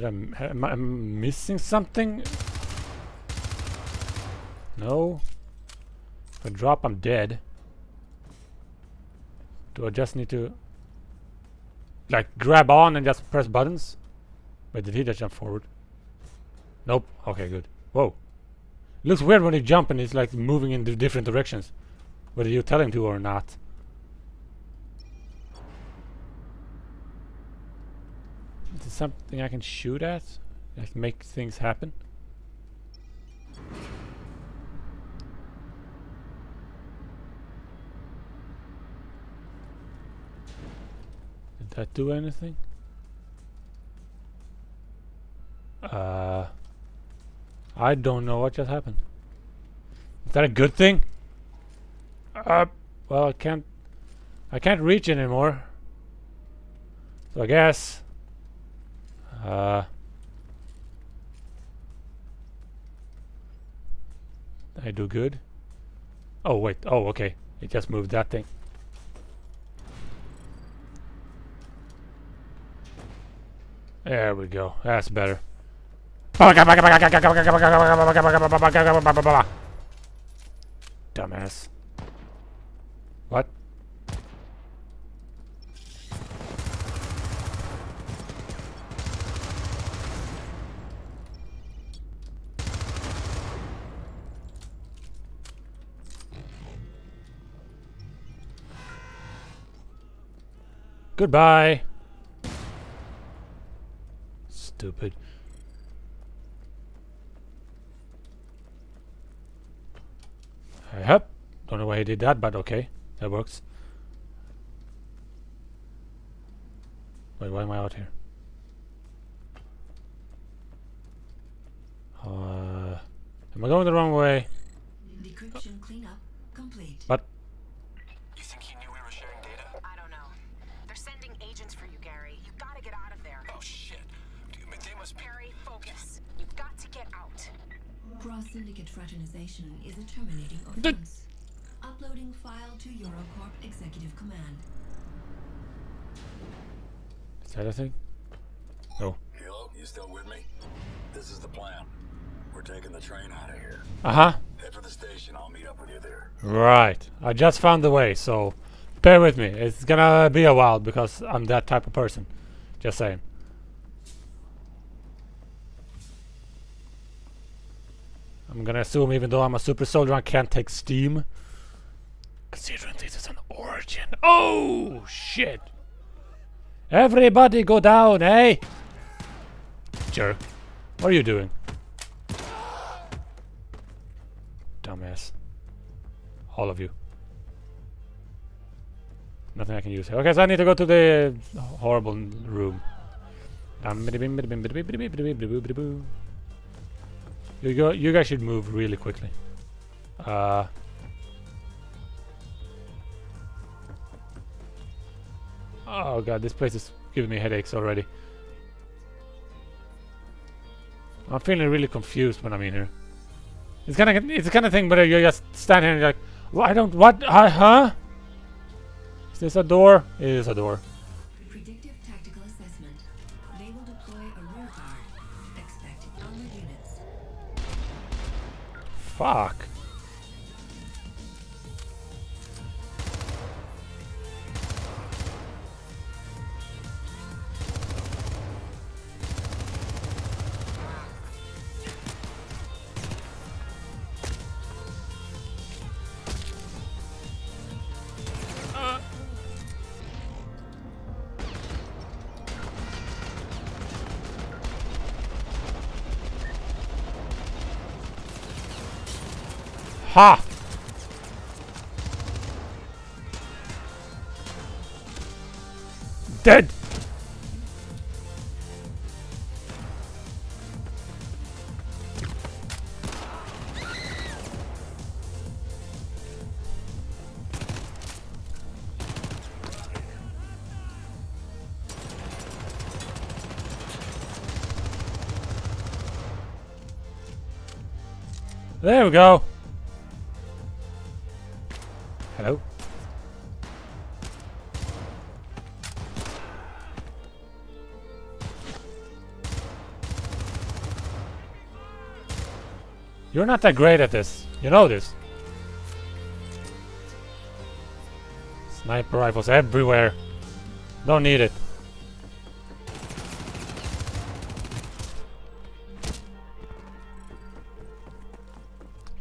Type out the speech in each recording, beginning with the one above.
Am I missing something? No. If I drop, I'm dead. Do I just need to like grab on and just press buttons? Wait, did he just jump forward? Nope. Okay, good. Whoa. It looks weird when you jump and it's like moving in different directions, whether you tell him to or not. Is there something I can shoot at? Like make things happen? Did that do anything? I don't know what just happened. Is that a good thing? Well, I can't reach anymore. So I guess. I do good. Oh wait. Oh, okay. It just moved that thing. There we go. That's better. Dumbass. What? Goodbye. Stupid. Yep. Don't know why he did that, but okay. That works. Wait, why am I out here? Am I going the wrong way? Decryption cleanup complete. But you think he knew we were sharing data? I don't know. They're sending agents for you, Gary. You gotta get out of there. Oh shit. But they must Perry, focus. You've got to get out. Cross syndicate fraternization is a terminating offense. Uploading file to Eurocorp executive command. Is that a thing? No. Hello, you still with me? This is the plan. We're taking the train out of here. Head for the station. I'll meet up with you there. Right. I just found the way, so bear with me. It's gonna be a while because I'm that type of person. Just saying. I'm gonna assume, even though I'm a super soldier, I can't take steam. Considering this is an origin. Oh shit! Everybody go down, eh? Jerk. What are you doing? Dumbass. All of you. Nothing I can use here. Okay, so I need to go to the horrible room. You guys should move really quickly. Oh god, this place is giving me headaches already. I'm feeling really confused when I'm in here. It's kind of thing where you just stand here and you're like, well, I don't what? Huh? Is this a door? It is a door. Fuck. Ha! Dead! There we go! You're not that great at this. You know this. Sniper rifles everywhere. Don't need it.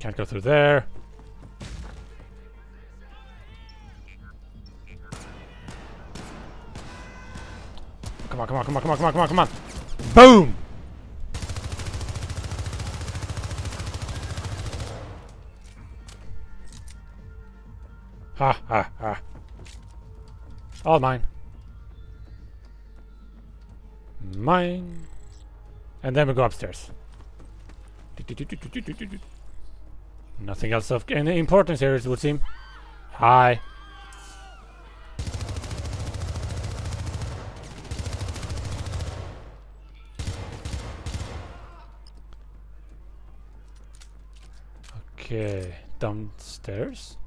Can't go through there. Come on, come on, come on, come on, come on, come on, come on. Boom! Ha ha ha. All mine. Mine. And then we go upstairs. Nothing else of any importance here, it would seem. Hi. Okay, downstairs.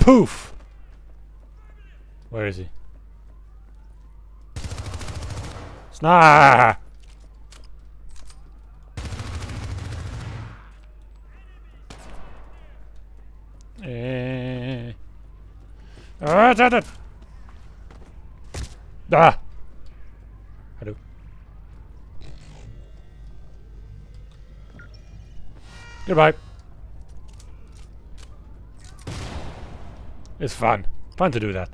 Poof! Where is he? Snah! Ah! Hello. Goodbye. It's fun. Fun to do that.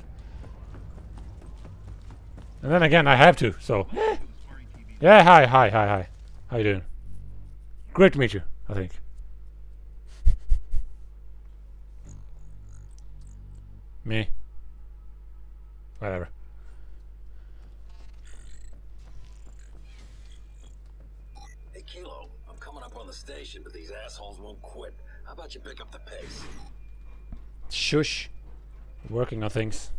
And then again, I have to, so... Yeah, hi, hi, hi, hi. How you doing? Great to meet you, I think. Me. Whatever. Hey, Kilo. I'm coming up on the station, but these assholes won't quit. How about you pick up the pace? Shush. Working on things.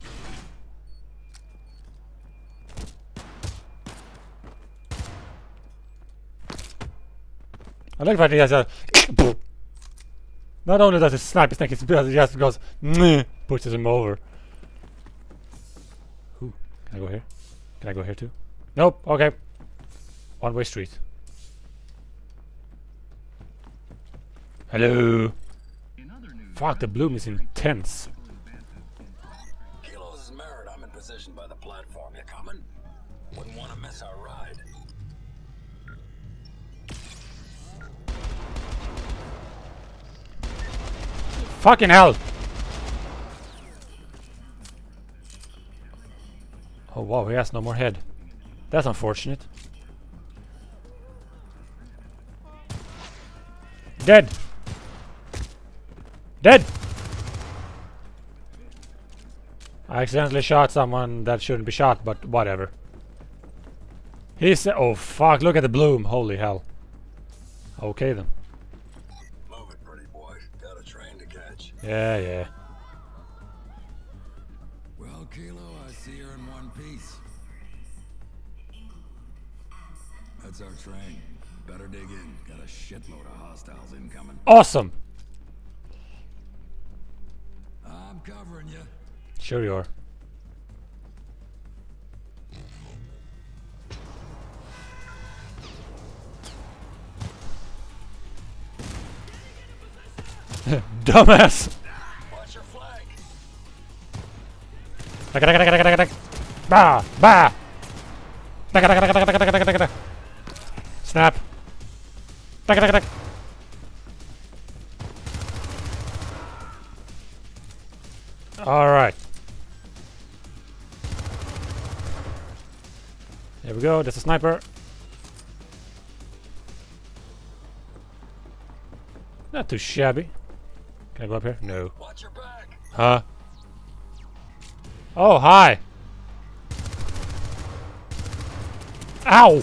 I like that he has a... Not only does it snipe his neck, it's because he just goes... Pushes him over. Ooh, can I go here? Can I go here too? Nope, okay. One-way street. Hello. Fuck, the bloom is intense. By the platform, you're coming? Wouldn't want to miss our ride. Fucking hell! Oh wow, he has no more head. That's unfortunate. Dead! Dead! I accidentally shot someone that shouldn't be shot, but whatever. He's... Oh fuck, look at the bloom, holy hell. Okay then. Move it, pretty boy. Got a train to catch. Yeah, yeah. Well, Kilo, I see you're in one piece. That's our train. Better dig in. Got a shitload of hostiles incoming. Awesome! I'm covering you. Sure you are. Dumbass! Watch your flag. Bah! Bah! Snap! Alright. There we go, that's a sniper. Not too shabby. Can I go up here? No. Watch your back. Huh? Oh, hi! Ow!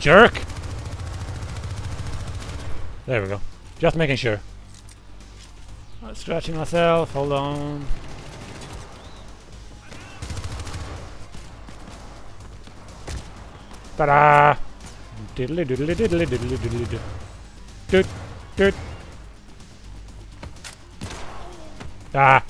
Jerk! There we go. Just making sure. I'm scratching myself, hold on. Ta-da! Diddly diddly diddly diddly diddly diddly. Doot doot. Ah!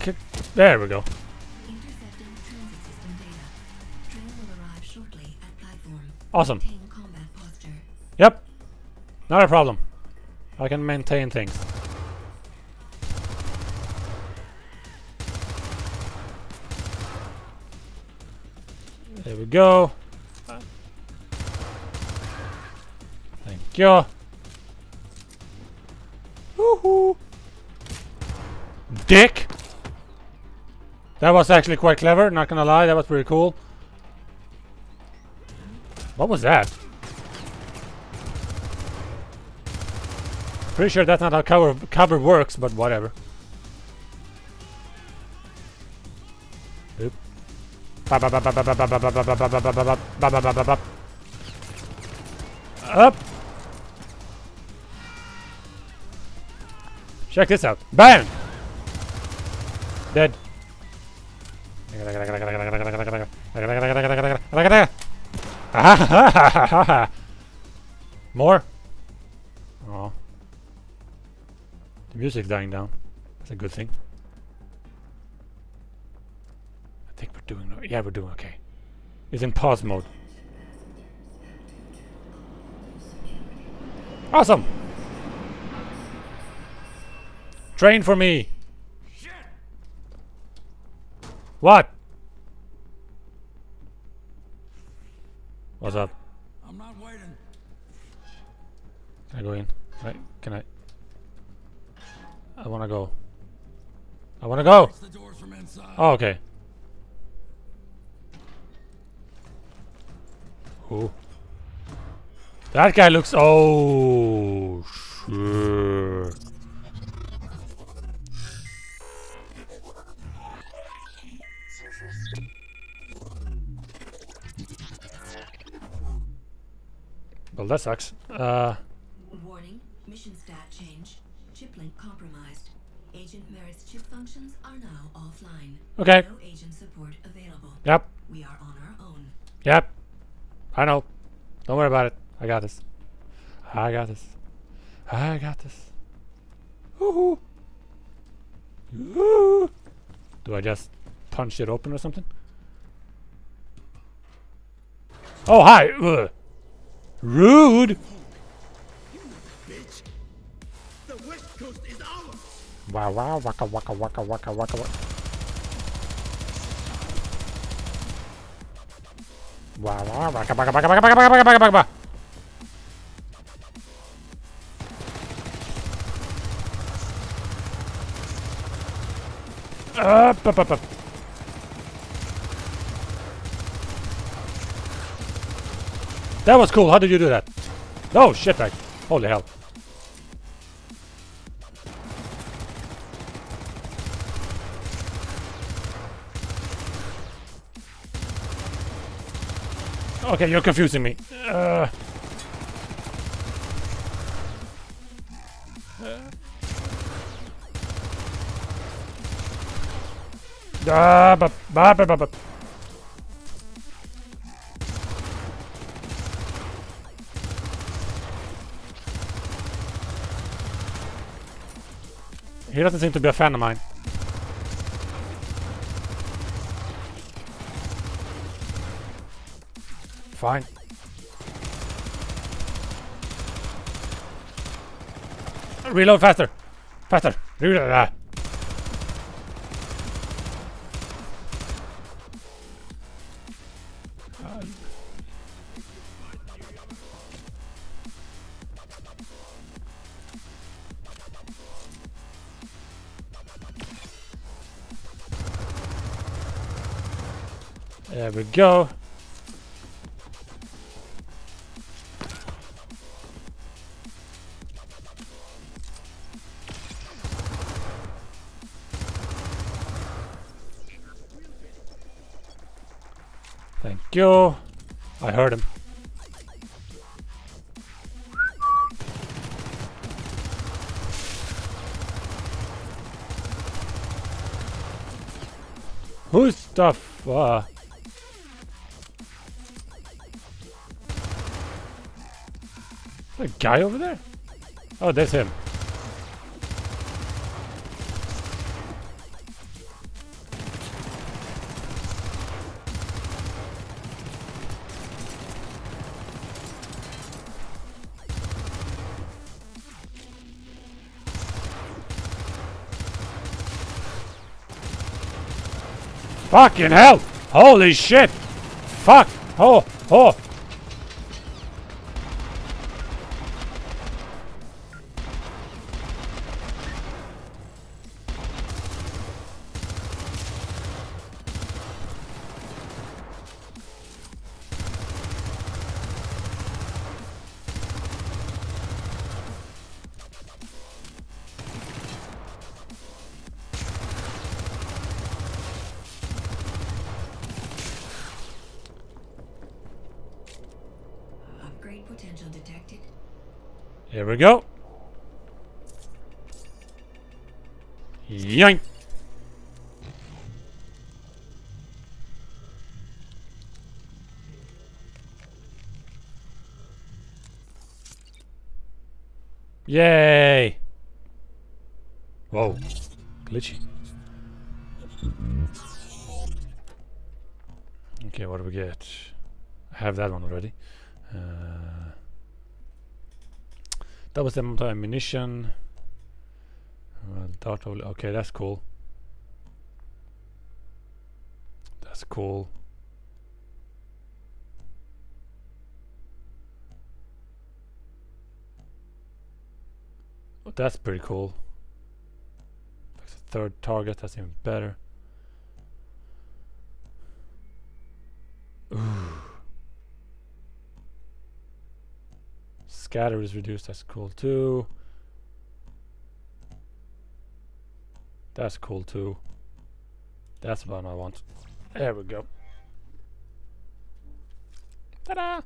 Kick. There we go. Intercepting transit system data. Train will arrive shortly at platform. Awesome. Maintain combat posture. Yep. Not a problem. I can maintain things. There we go. Thank you. Woohoo! Dick! That was actually quite clever, not gonna lie, that was pretty cool. What was that? Pretty sure that's not how cover works, but whatever. Oop. Up. Check this out. Bam! Dead. More? Oh. The music's dying down. That's a good thing. I think we're doing... Yeah, we're doing okay. It's in pause mode. Awesome! Train for me! Shit. What? What's up? I'm not waiting. Can I go in? Right? Can I? I wanna go. I wanna go! The doors from inside. Oh, okay. Who? That guy looks... Oh, sure. Well, that sucks. Warning, mission stat change. Chip link compromised. Agent Meris chip functions are now offline. Okay. No agent support available. Yep. We are on our own. Yep. I know. Don't worry about it. I got this. I got this. I got this. Woohoo! Woo! Do I just punch it open or something? Oh, hi! Ugh. Rude! You bitch! The West Coast is ours! Wow, wow, waka, waka, waka, waka, waka, waka. Wow, wow, waka, waka, waka, waka, waka, waka, waka, waka. Up, up, up, up. That was cool. How did you do that? Oh shit! Like, holy hell! Okay, you're confusing me. Ba ba ba ba ba. He doesn't seem to be a fan of mine. Fine. Reload faster. Faster. Reload. There we go. Thank you. I heard him. Who's stuff? A guy over there? Oh, that's him. Fucking hell! Holy shit! Fuck! Oh! Oh! Here we go. Yoink. Yay. Whoa. Glitchy. Okay, what do we get? I have that one already. That was the amount of ammunition. Dart hole. Okay, that's cool. That's cool. Oh, that's pretty cool. That's a third target. That's even better. Ooh. Scatter is reduced, that's cool too. That's cool too. That's what I want. There we go. Ta-da!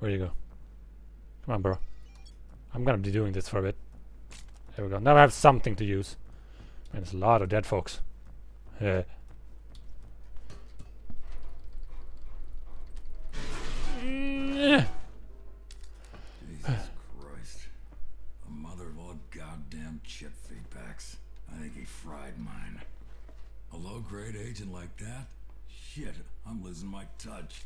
Where you go? Come on, bro. I'm gonna be doing this for a bit. There we go. Now I have something to use. And there's a lot of dead folks. Yeah. Jesus Christ. The mother of all goddamn chip feedbacks. I think he fried mine. A low-grade agent like that? Shit, I'm losing my touch.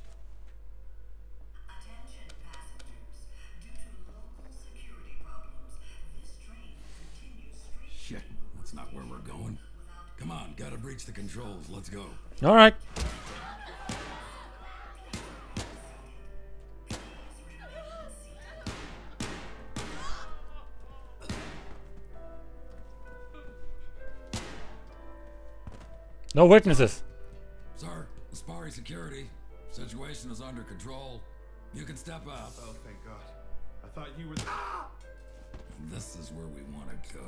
Shit, that's not where we're going. Come on, gotta breach the controls. Let's go. All right. No witnesses. Sir, Aspari security. Situation is under control. You can step out. Oh, thank God. I thought you were... This is where we want to go.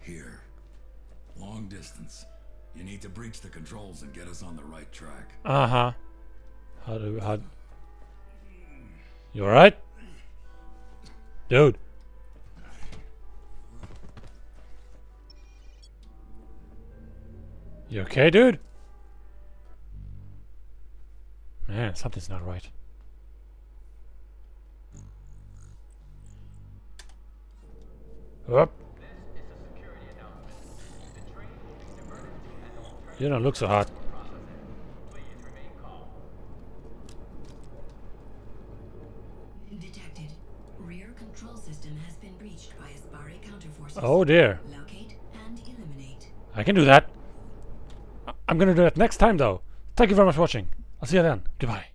Here. Long distance. You need to breach the controls and get us on the right track. Uh-huh. How do... You alright? Dude. You okay, dude? Man, something's not right. Up. You don't look so hot. Detected. Rear control system has been breached by Aspari counterforces. Oh dear. Locate and eliminate. I can do that. I'm gonna do that next time though. Thank you very much for watching. I'll see you then. Goodbye.